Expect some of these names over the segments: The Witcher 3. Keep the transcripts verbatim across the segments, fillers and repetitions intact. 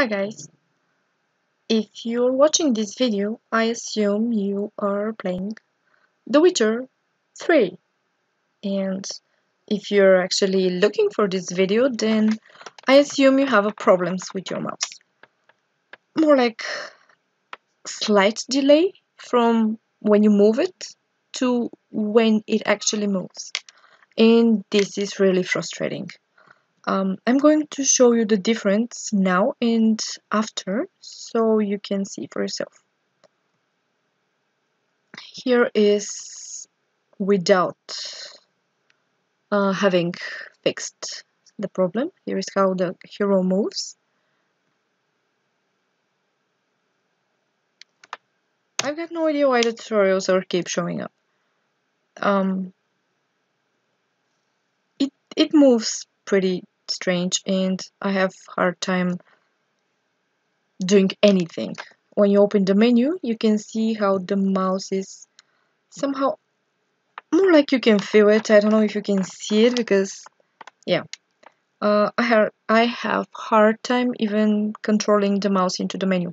Hi guys! If you're watching this video, I assume you are playing The Witcher three. And if you're actually looking for this video, then I assume you have a problems with your mouse. More like slight delay from when you move it to when it actually moves. And this is really frustrating. Um, I'm going to show you the difference now and after, so you can see for yourself. Here is without uh, having fixed the problem. Here is how the hero moves. I've got no idea why the tutorials are keep showing up. Um, it, it moves pretty strange, and I have hard time doing anything. When you open the menu, you can see how the mouse is somehow more like you can feel it. I don't know if you can see it because, yeah, uh, I have I have hard time even controlling the mouse into the menu.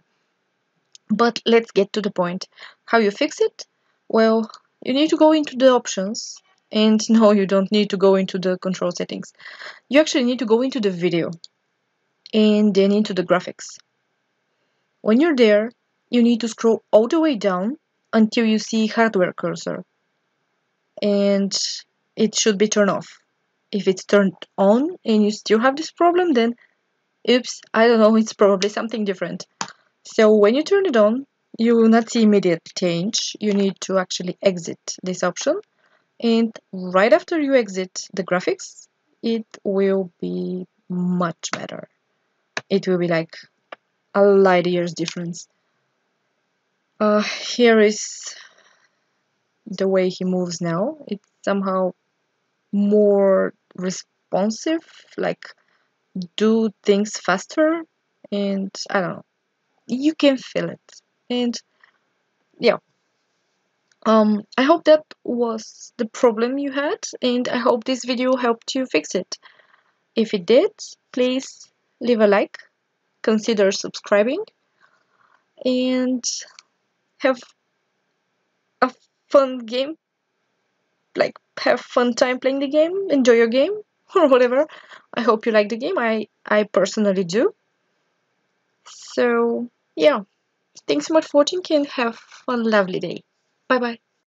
But let's get to the point. How you fix it? Well, you need to go into the options. And no, you don't need to go into the control settings. You actually need to go into the video and then into the graphics. When you're there, you need to scroll all the way down until you see hardware cursor. And it should be turned off. If it's turned on and you still have this problem, then oops, I don't know, it's probably something different. So when you turn it on, you will not see immediate change. You need to actually exit this option. And right after you exit the graphics, it will be much better. It will be like a light years difference. Uh, here is the way he moves now. It's somehow more responsive, like do things faster, and I don't know. You can feel it. And yeah. Um, I hope that was the problem you had, and I hope this video helped you fix it. If it did, please leave a like, consider subscribing, and have a fun game, like have fun time playing the game, enjoy your game, or whatever. I hope you like the game, I, I personally do. So, yeah, thanks so much for watching, and have a lovely day. Bye-bye.